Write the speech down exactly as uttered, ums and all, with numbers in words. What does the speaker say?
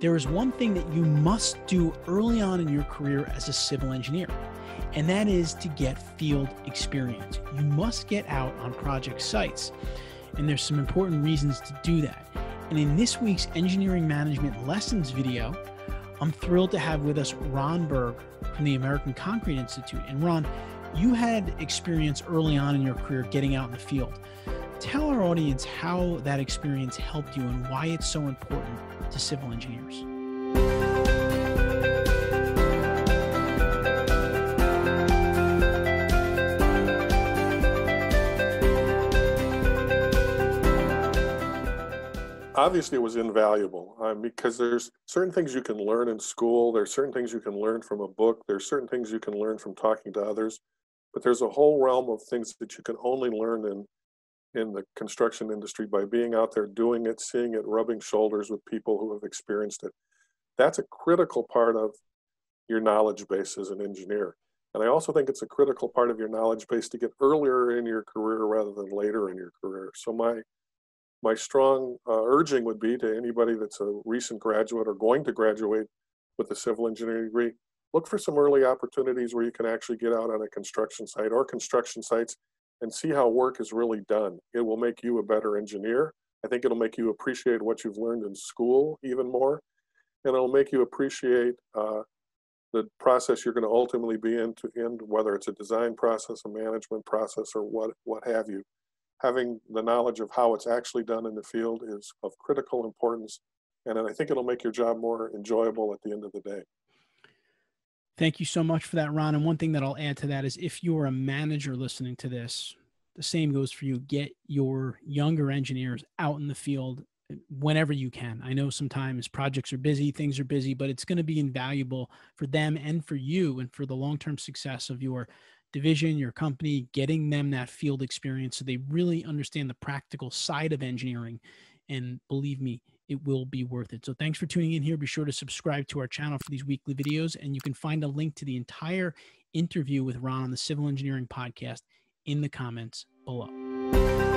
There is one thing that you must do early on in your career as a civil engineer, and that is to get field experience. You must get out on project sites, and there's some important reasons to do that. And in this week's Engineering Management Lessons video, I'm thrilled to have with us Ron Burg from the American Concrete Institute. And Ron, you had experience early on in your career getting out in the field. Tell our audience how that experience helped you and why it's so important to civil engineers. Obviously, it was invaluable um, because there's certain things you can learn in school. There's certain things you can learn from a book. There's certain things you can learn from talking to others. But there's a whole realm of things that you can only learn in in the construction industry by being out there doing it, seeing it, rubbing shoulders with people who have experienced it. That's a critical part of your knowledge base as an engineer. And I also think it's a critical part of your knowledge base to get earlier in your career rather than later in your career. So my, my strong uh, urging would be to anybody that's a recent graduate or going to graduate with a civil engineering degree, look for some early opportunities where you can actually get out on a construction site or construction sites and see how work is really done. It will make you a better engineer. I think it'll make you appreciate what you've learned in school even more. And it'll make you appreciate uh, the process you're gonna ultimately be in to end, whether it's a design process, a management process, or what, what have you. Having the knowledge of how it's actually done in the field is of critical importance. And I think it'll make your job more enjoyable at the end of the day. Thank you so much for that, Ron. And one thing that I'll add to that is if you're a manager listening to this, the same goes for you. Get your younger engineers out in the field whenever you can. I know sometimes projects are busy, things are busy, but it's going to be invaluable for them and for you and for the long-term success of your division, your company, getting them that field experience so they really understand the practical side of engineering. And believe me, it will be worth it. So thanks for tuning in here. Be sure to subscribe to our channel for these weekly videos, and you can find a link to the entire interview with Ron on the Civil Engineering Podcast in the comments below.